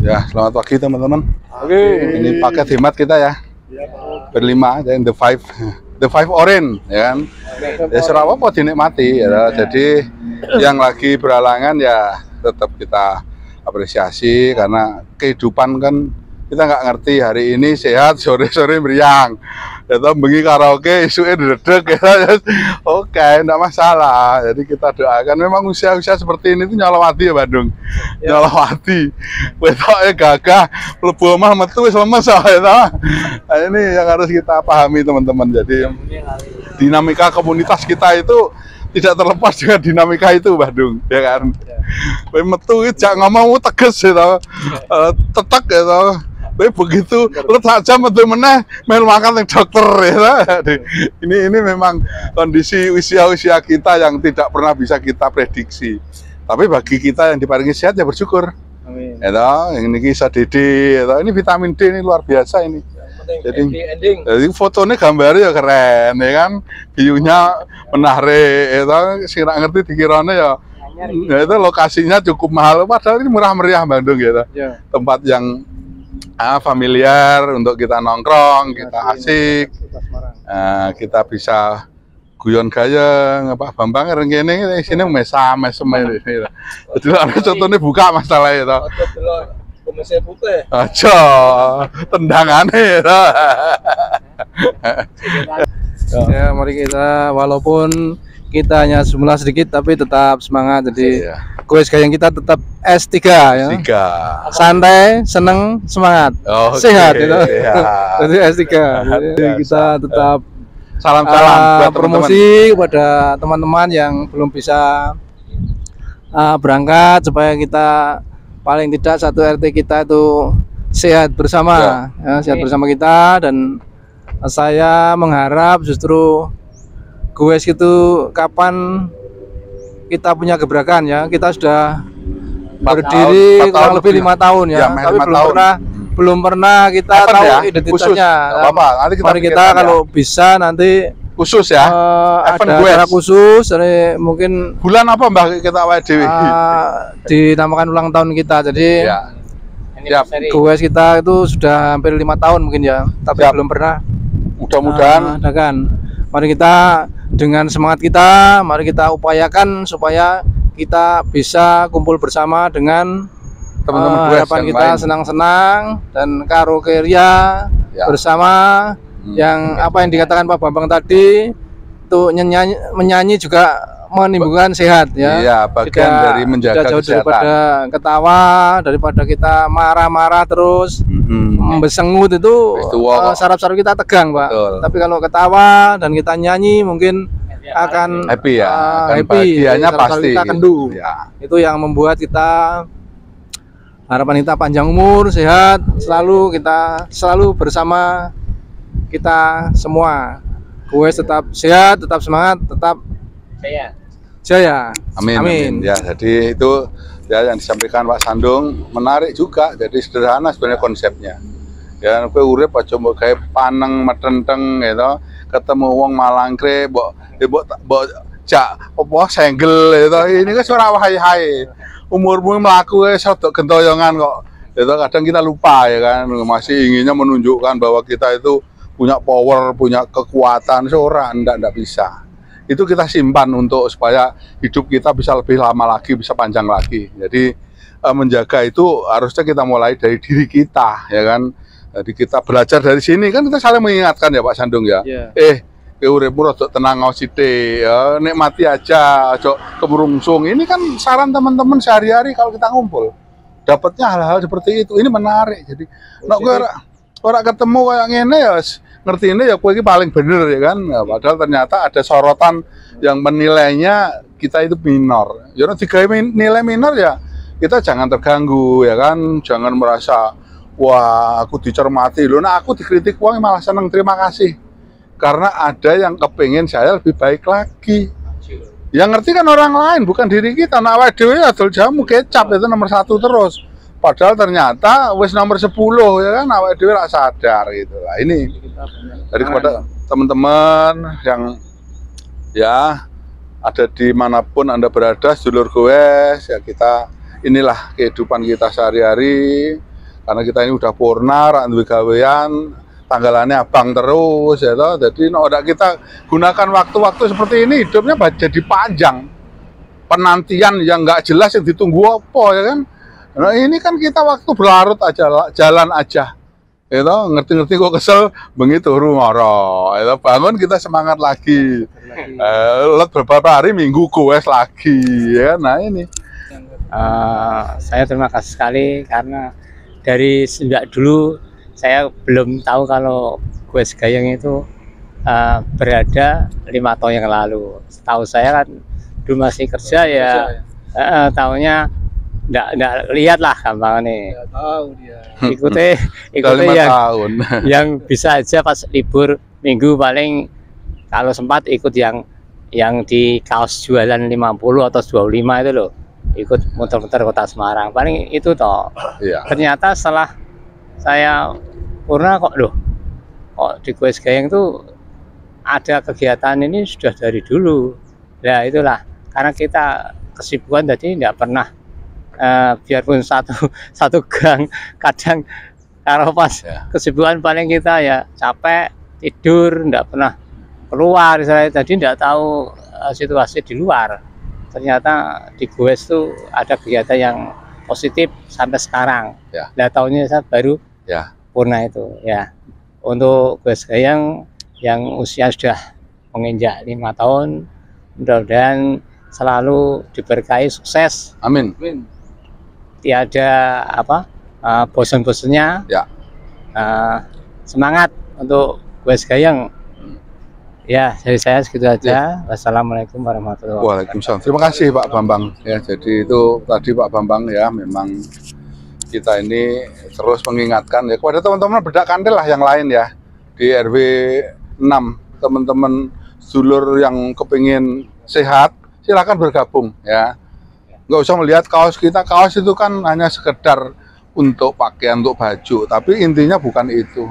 Ya, selamat pagi teman-teman. Ini paket hemat kita ya. Berlima, dan the five orange ya kan. Ya serapa mau dinikmati ya. Jadi yang lagi beralangan ya tetap kita apresiasi karena kehidupan kan kita nggak ngerti hari ini sehat sore-sore meriang. Atau bengi karaoke isuke dedek ya. Oke, enggak masalah. Jadi kita doakan memang usia-usia seperti ini tuh nyolowati ya Bandung. Ya. Nyolowati. Wetoke gagah, mlebu omah metu wis lemes wae ta. Ini yang harus kita pahami teman-teman. Jadi dinamika komunitas kita itu tidak terlepas dengan dinamika itu Bandung ya kan. Kowe metu iki jak ngomong tegas ya ta. Tetek ya ta. Begitu letak jam itu meneh melu makan yang dokter ya. Ini memang kondisi usia-usia kita yang tidak pernah bisa kita prediksi. Tapi bagi kita yang diparingi sehat ya bersyukur. Amin. Eta ini kisah DD, ini vitamin D ini luar biasa ini. Jadi fotonya gambarnya keren ya kan. Viewnya menarik. Eta sing ra ngerti dikirane ya. Ya itu lokasinya cukup mahal padahal ini murah meriah Bandung gitu. Ya. Tempat yang familiar untuk kita nongkrong, kita asik, kita bisa guyon gayeng, Pak Bambang ngene sini mesam-mesem ini. Jadi ana contohnya buka masalah itu. Kemesin putih. Aja tendangane itu. Ya mari kita walaupun kita hanya jumlah sedikit tapi tetap semangat. Jadi Gowes Gayenk kita tetap S3 ya. Santai, seneng, semangat. Okay, sehat gitu. Ya. Jadi S3. Jadi kita tetap salam-salam buat promosi teman-teman. Kepada teman-teman yang belum bisa berangkat supaya kita paling tidak satu RT kita itu sehat bersama. Ya. Sehat bersama kita dan saya mengharap justru Gowes itu kapan kita punya gebrakan ya, kita sudah berdiri kurang lebih 5 tahun ya, tapi belum pernah kita tahu ya, identitasnya. Nanti kita kalau ya. Bisa nanti khusus ya, ada acara khusus, jadi mungkin bulan apa Mbak kita WDW dinamakan ulang tahun kita, jadi ya. Gowes kita itu sudah hampir 5 tahun mungkin ya, tapi belum pernah. Mudah-mudahan mari kita dengan semangat kita, mari kita upayakan supaya kita bisa kumpul bersama dengan teman-teman harapan kita senang-senang dan karaoke-ria bersama yang apa yang dikatakan Pak Bambang tadi itu menyanyi juga menimbulkan sehat ya. Iya, bagian dari menjaga jauh kesehatan. Daripada ketawa, daripada kita marah-marah terus. Bersengut itu saraf-saraf kita tegang Pak. Betul. Tapi kalau ketawa dan kita nyanyi mungkin akan happy ya, bahagianya pasti kita kendu ya. Itu yang membuat kita harapan kita panjang umur sehat selalu, kita selalu bersama kita semua. Gowes tetap sehat, tetap semangat, tetap jaya. Amin. Ya jadi itu ya yang disampaikan Pak Sandung menarik juga, jadi sederhana sebenarnya konsepnya ya. Kowe urip aja mbok gawe paneng metenteng gitu, ketemu wong malangkre mbok jak apa senggel gitu. Ini kan suara wahai-hai umurmu melaku sedok gentoyongan kok gitu. Kadang kita lupa ya kan, masih inginnya menunjukkan bahwa kita itu punya power, punya kekuatan. Seorang ndak bisa, itu kita simpan untuk supaya hidup kita bisa lebih lama lagi, bisa panjang lagi. Jadi menjaga itu harusnya kita mulai dari diri kita ya kan. Jadi kita belajar dari sini kan, kita saling mengingatkan ya Pak Sandung ya. Uripmu rodok tenang ngosite ya, nikmati aja ojo kemerungsung. Ini kan saran teman-teman sehari-hari kalau kita ngumpul dapatnya hal-hal seperti itu. Ini menarik. Jadi nek kowe ora ketemu kayak ngene ya ngerti ini ya kue ini paling bener ya kan. Padahal ternyata ada sorotan yang menilainya kita itu minor. Jadi tiga nilai minor ya kita jangan terganggu ya kan. Jangan merasa wah aku dicermati loh. Nah aku dikritik uang malah seneng, terima kasih. Karena ada yang kepengen saya lebih baik lagi. Yang ngerti kan orang lain bukan diri kita. Nah waduh ya adol jamu kecap itu nomor 1 terus. Padahal ternyata wis nomor 10 ya kan, awake dhewe gak sadar gitu lah. Ini dari kepada teman-teman yang ya ada dimanapun Anda berada, sedulur Gowes ya, kita inilah kehidupan kita sehari-hari. karena kita ini udah purna, rak duwe gawean, tanggalannya abang terus ya toh. Jadi nek kita gunakan waktu-waktu seperti ini, hidupnya jadi panjang. Penantian yang nggak jelas yang ditunggu apa ya kan. Nah, ini kan kita waktu berlarut aja, jalan aja. Itu ngerti-ngerti kok kesel begitu rumoro. Itu bangun kita semangat lagi. Beberapa hari minggu goes lagi ya. Nah ini. Saya terima kasih sekali karena dari sejak dulu saya belum tahu kalau Gowes Gayenk itu berada 5 tahun yang lalu. Tahu saya kan dulu masih kerja ya. Tahunya enggak lihat lah gampang nih. Nggak tahu dia. Ikuti yang bisa aja pas libur minggu, paling kalau sempat ikut yang di kaos jualan 50 atau 25 itu loh. Ikut muter-muter kota Semarang, paling itu toh. Iya. Ternyata setelah saya purna kok loh, kok di Gowes Gayenk tuh ada kegiatan ini sudah dari dulu. Nah itulah, karena kita kesibukan tadi tidak pernah, biarpun satu gang, kadang kalau pas kesibukan paling kita ya capek, tidur, tidak pernah keluar. Misalnya tadi tidak tahu situasi di luar. Ternyata di Gowes tuh ada kegiatan yang positif sampai sekarang. Ya. Nah, tahunnya saya baru purna itu ya. Untuk Gowes Gayenk yang usia sudah menginjak 5 tahun, mudah-mudahan selalu diberkahi sukses. Amin. Tiada apa bosan-bosannya. Ya. Semangat untuk Gowes Gayenk. Ya, dari saya segitu aja. Ya. Wassalamualaikum warahmatullahi wabarakatuh. Waalaikumsalam. Terima kasih Pak Bambang. Ya, jadi itu tadi Pak Bambang ya, memang kita ini terus mengingatkan ya kepada teman-teman Bledak Kantil lah yang lain ya di RW 6. Teman-teman dulur yang kepingin sehat, silakan bergabung ya. Nggak usah melihat kaos kita, kaos itu kan hanya sekedar untuk pakaian, untuk baju. Tapi intinya bukan itu.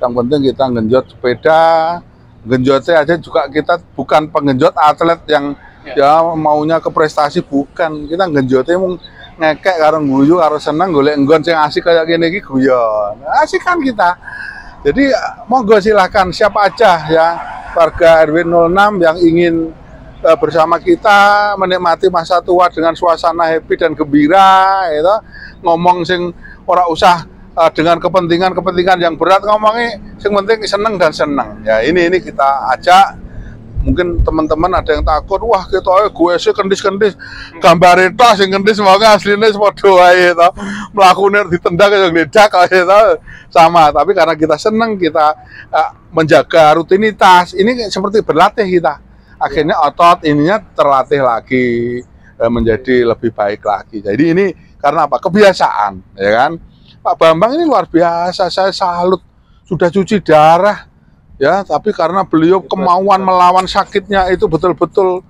Yang penting kita ngenjot sepeda. Genjotnya aja juga kita bukan penggenjot atlet yang ya maunya ke prestasi, bukan. Kita genjotnya mau ngekek karo guyu karo seneng golek nggon sing asik kayak gini iki guyon. Asik kan kita. Jadi monggo silahkan siapa aja ya warga RW 06 yang ingin bersama kita menikmati masa tua dengan suasana happy dan gembira gitu. Ngomong sing ora usah dengan kepentingan-kepentingan yang berat, ngomongnya yang penting seneng dan seneng ya. Ini kita ajak. Mungkin teman-teman ada yang takut, wah kita gue sih kendis-kendis gambar itu sih kendis, semoga aslinya semua doa itu melakukan ditendang yang ledak itu sama. Tapi karena kita seneng, kita menjaga rutinitas ini seperti berlatih, kita akhirnya otot ininya terlatih lagi, menjadi lebih baik lagi. Jadi ini karena apa? Kebiasaan ya kan. Pak Bambang ini luar biasa, saya salut. Sudah cuci darah ya, tapi karena beliau kemauan melawan sakitnya itu betul-betul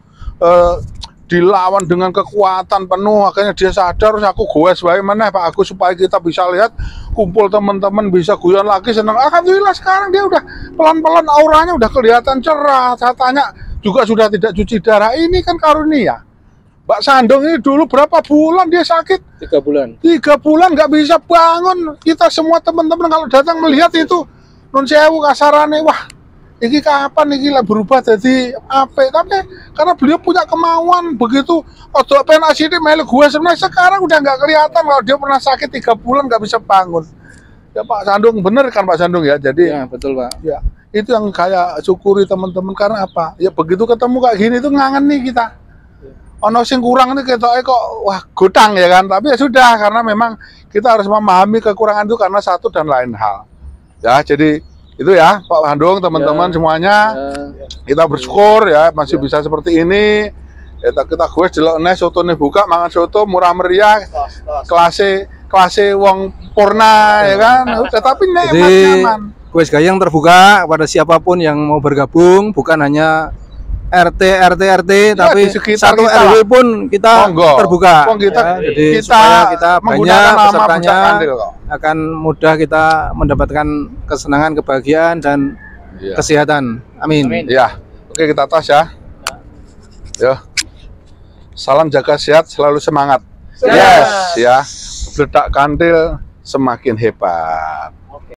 dilawan dengan kekuatan penuh. Akhirnya dia sadar, aku gowes wae meneh Pak, aku supaya kita bisa lihat kumpul teman-teman bisa guyon lagi senang. Alhamdulillah sekarang dia udah pelan-pelan auranya udah kelihatan cerah. Saya tanya juga sudah tidak cuci darah. Ini kan karunia. Mbak Sandung ini dulu berapa bulan dia sakit? 3 bulan. 3 bulan nggak bisa bangun. Kita semua teman-teman kalau datang melihat itu, nun sewu kasarane, wah, ini kapan ini lah berubah jadi apa? Tapi karena beliau punya kemauan begitu. Oh, pengen asini melek gue sebenarnya sekarang udah nggak kelihatan kalau dia pernah sakit 3 bulan nggak bisa bangun. Ya Pak Sandung, bener kan Pak Sandung ya? Jadi ya, betul Pak. Ya, itu yang kayak syukuri teman-teman karena apa? Ya begitu ketemu kayak gini tuh ngangen nih kita. Ono sing kurang itu kita kok wah gotang ya kan, tapi ya sudah karena memang kita harus memahami kekurangan itu karena satu dan lain hal ya. Jadi itu ya Pak Handung, teman-teman semuanya kita bersyukur ya masih bisa seperti ini. Kita gue jelok nih soto nih buka mangan soto murah meriah kelas wong purna ya kan, tetapi nyaman. Gowes Gayenk terbuka pada siapapun yang mau bergabung, bukan hanya RT ya, tapi satu RW pun kita terbuka. Jadi kita banyak pesertanya akan mudah kita mendapatkan kesenangan, kebahagiaan dan kesehatan. Amin. Ya, oke kita tos ya. Ya. Salam jaga sehat, selalu semangat. Yes, ya. Bledak Kantil semakin hebat.